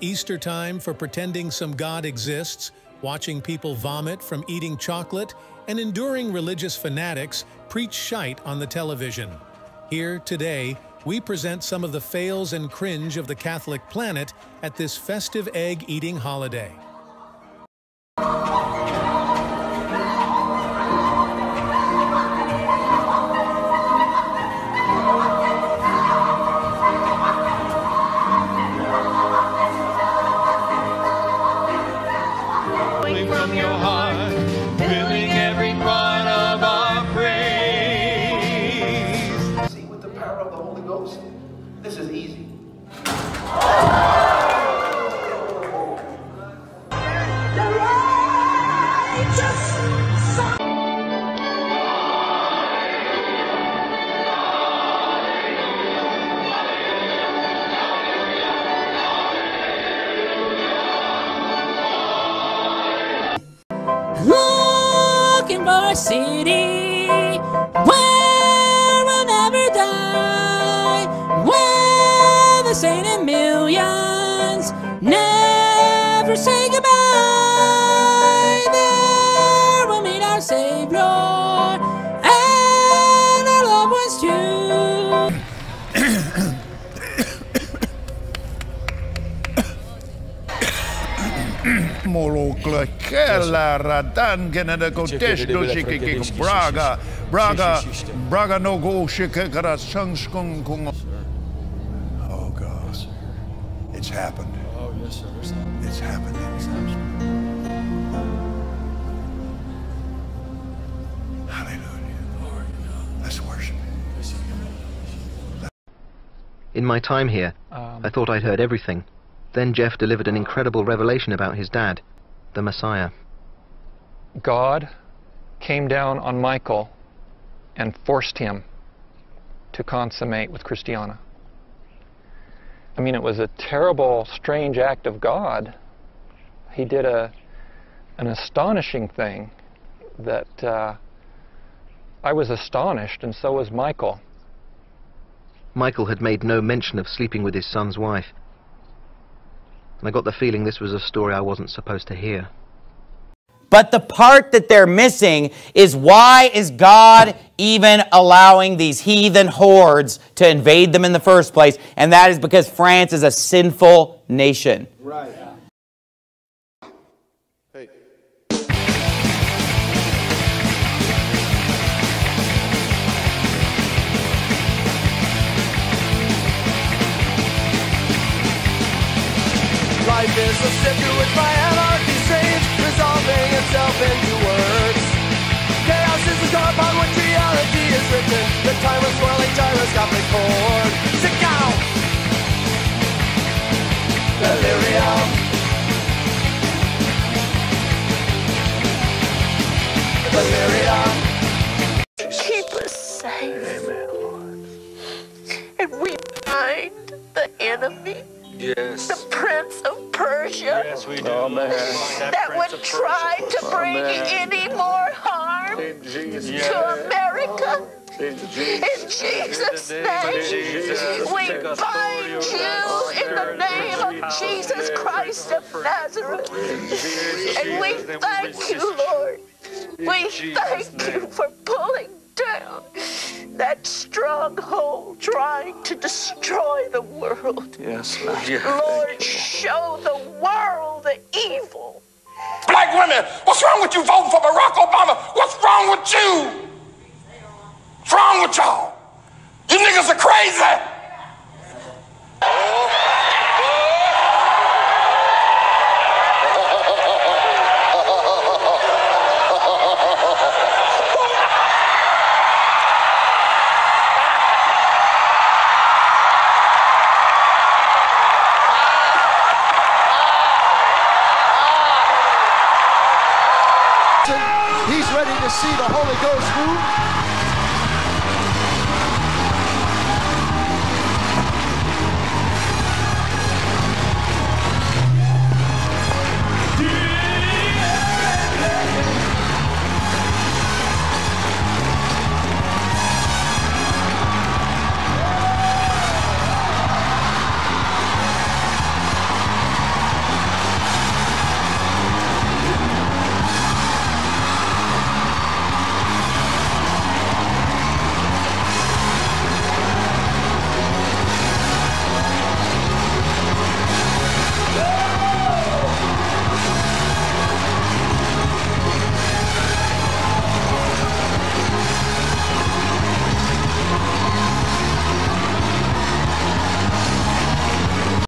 Easter time for pretending some God exists, watching people vomit from eating chocolate, and enduring religious fanatics preach shite on the television. Here today, we present some of the fails and cringe of the Catholic planet at this festive egg-eating holiday. From your heart, filling every part of our praise. See, with the power of the Holy Ghost, this is easy. Looking for a city where we'll never die, where the saint in millions never say goodbye. There we'll meet our Savior and our loved ones too. Morocco, Kella, Radan, Canada, Kotesh, Doshiki, Braga, no go, Shikara, Sunskun, Kung. Oh, God. It's happened. Oh, yes, sir. It's happened. Hallelujah. Lord, let's worship. In my time here, I thought I'd heard everything. Then Jeff delivered an incredible revelation about his dad, the Messiah. God came down on Michael and forced him to consummate with Christiana. I mean, it was a terrible, strange act of God. He did an astonishing thing that I was astonished, and so was Michael. Michael had made no mention of sleeping with his son's wife. And I got the feeling this was a story I wasn't supposed to hear. But the part that they're missing is, why is God even allowing these heathen hordes to invade them in the first place? And that is because France is a sinful nation. Right. Hey. Life is a circuit by anarchy, sage, resolving itself into words. Chaos is the star upon which reality is written. The timeless swirling gyroscopic chord. Sick out! Delirium. Delirium. Keep us safe. Amen, Lord. And we bind the enemy. Yes. The Prince of Persia. Yes, we do. Oh, that would try to bring any more harm to America. In Jesus' name, we bind you in the name of Jesus Christ of Nazareth. And we thank you, Lord. We thank you for pulling down that stronghold trying to destroy the world. Yes, Lord, show the world the evil. Black women, what's wrong with you voting for Barack Obama? What's wrong with you? What's wrong with y'all? You niggas are crazy. He's ready to see the Holy Ghost move.